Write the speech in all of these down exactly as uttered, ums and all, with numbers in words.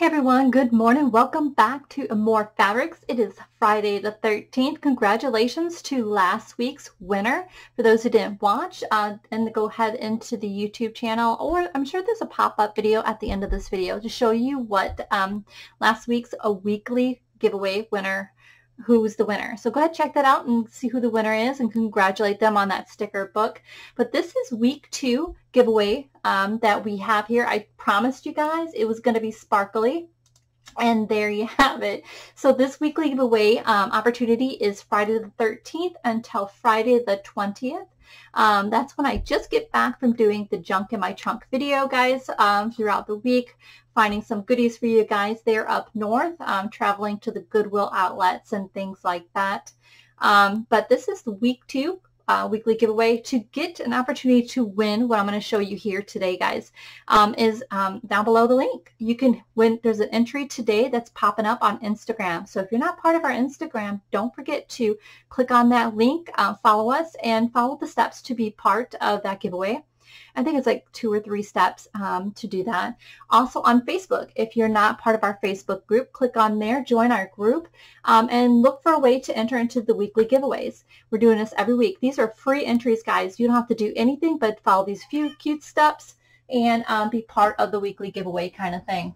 Hey everyone, good morning. Welcome back to Amour Fabrics. It is Friday the thirteenth. Congratulations to last week's winner. For those who didn't watch, uh, and go ahead into the YouTube channel, or I'm sure there's a pop-up video at the end of this video to show you what um, last week's a weekly giveaway winner, who was the winner. So go ahead, check that out and see who the winner is and congratulate them on that sticker book. But this is week two giveaway um, that we have here. I promised you guys it was going to be sparkly, and there you have it. So this weekly giveaway um, opportunity is Friday the thirteenth until Friday the twentieth. Um, that's when I just get back from doing the junk in my trunk video, guys, um, throughout the week, finding some goodies for you guys there up north, um, traveling to the Goodwill outlets and things like that. Um, but this is the week two uh, weekly giveaway. To get an opportunity to win what I'm going to show you here today, guys, um, is um, down below the link. You can win. There's an entry today that's popping up on Instagram. So if you're not part of our Instagram, don't forget to click on that link, uh, follow us, and follow the steps to be part of that giveaway. I think it's like two or three steps um, to do that. Also on Facebook, if you're not part of our Facebook group, click on there, join our group, um, and look for a way to enter into the weekly giveaways. We're doing this every week. These are free entries, guys. You don't have to do anything but follow these few cute steps and um, be part of the weekly giveaway kind of thing.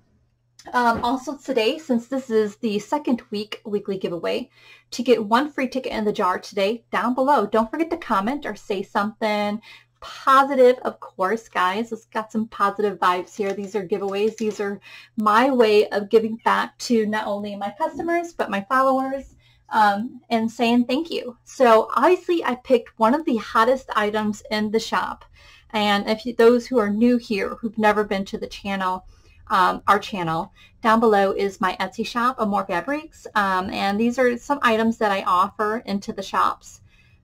Um, also today, since this is the second week weekly giveaway, to get one free ticket in the jar today, down below, don't forget to comment or say something positive, of course, guys. It's got some positive vibes here. These are giveaways. These are my way of giving back to not only my customers, but my followers, um, and saying thank you. So obviously I picked one of the hottest items in the shop. And if you, those who are new here, who've never been to the channel, um, our channel, down below is my Etsy shop, AmourFabriQues. Um, and these are some items that I offer into the shops.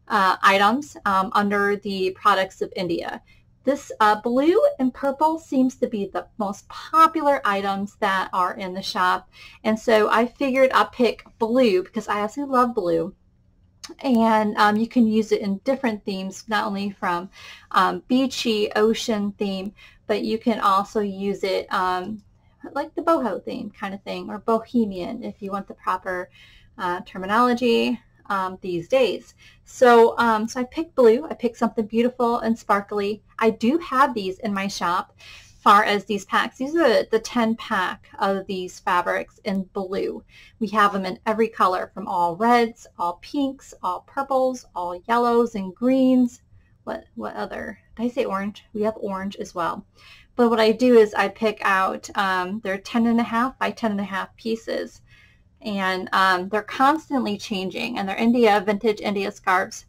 Uh, items um, under the products of India. This uh, blue and purple seems to be the most popular items that are in the shop, and so I figured I'd pick blue because I absolutely love blue, and um, you can use it in different themes, not only from um, beachy ocean theme, but you can also use it um, like the boho theme kind of thing, or bohemian if you want the proper uh, terminology Um, these days. So um, so I picked blue. I picked something beautiful and sparkly. I do have these in my shop, far as these packs. These are the, the ten pack of these fabrics in blue. We have them in every color, from all reds, all pinks, all purples, all yellows and greens. What, what other? Did I say orange? We have orange as well. But what I do is I pick out, um, they're ten and a half by ten and a half pieces. And um, they're constantly changing, and they're India, vintage India scarves.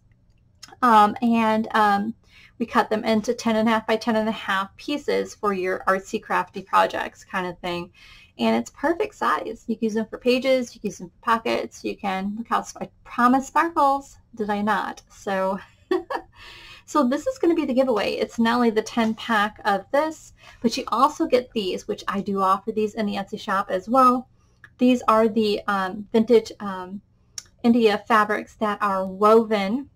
Um, and um, we cut them into ten and a half by ten and a half pieces for your artsy crafty projects kind of thing. And it's perfect size. You can use them for pages, you can use them for pockets, you can, look how, I promise sparkles, did I not? So, so this is going to be the giveaway. It's not only the ten pack of this, but you also get these, which I do offer these in the Etsy shop as well. These are the um, vintage um, India fabrics that are woven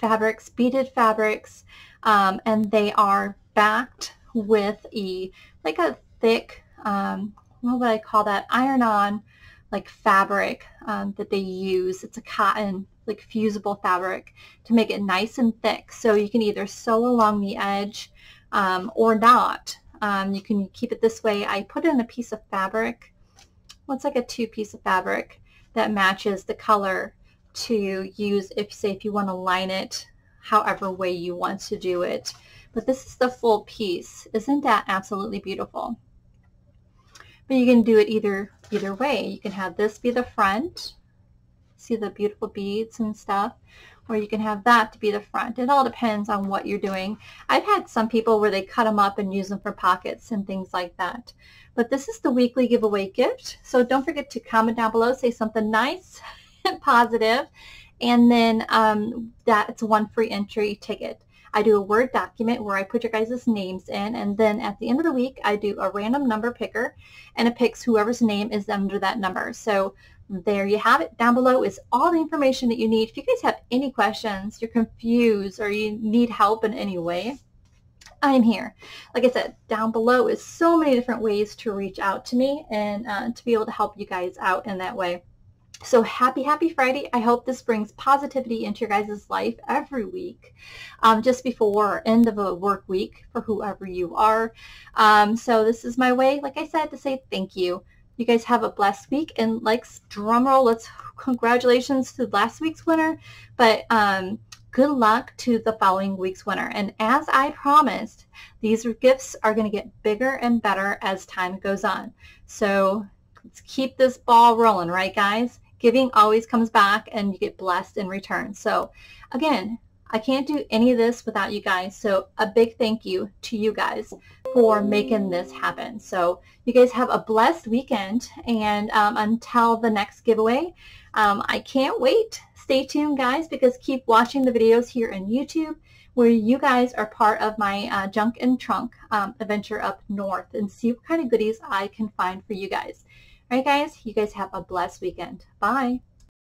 fabrics, beaded fabrics, um, and they are backed with a, like a thick, um, what would I call that, iron-on like fabric um, that they use. It's a cotton, like fusible fabric to make it nice and thick. So you can either sew along the edge um, or not. Um, you can keep it this way. I put in a piece of fabric. It's like a two piece of fabric that matches the color to use if, say, if you want to line it however way you want to do it. But this is the full piece. Isn't that absolutely beautiful? But you can do it either either way. You can have this be the front, see the beautiful beads and stuff, or you can have that to be the front. It all depends on what you're doing. I've had some people where they cut them up and use them for pockets and things like that. But this is the weekly giveaway gift. So don't forget to comment down below, say something nice and positive, and then um, that's one free entry ticket. I do a Word document where I put your guys' names in, and then at the end of the week, I do a random number picker, and it picks whoever's name is under that number. So there you have it. Down below is all the information that you need. If you guys have any questions, you're confused, or you need help in any way, I'm here. Like I said, down below is so many different ways to reach out to me and uh, to be able to help you guys out in that way. So happy, happy Friday. I hope this brings positivity into your guys' life every week, um, just before or end of a work week for whoever you are. Um, so this is my way, like I said, to say thank you. You guys have a blessed week, and like drumroll, let's congratulations to last week's winner, but um, good luck to the following week's winner. And as I promised, these gifts are going to get bigger and better as time goes on. So let's keep this ball rolling, right guys? Giving always comes back and you get blessed in return. So again, I can't do any of this without you guys. So a big thank you to you guys for making this happen. So you guys have a blessed weekend, and um, until the next giveaway, um, I can't wait. Stay tuned guys, because keep watching the videos here on YouTube, where you guys are part of my uh, Junk and Trunk um, adventure up north, and see what kind of goodies I can find for you guys. All right guys, you guys have a blessed weekend. Bye.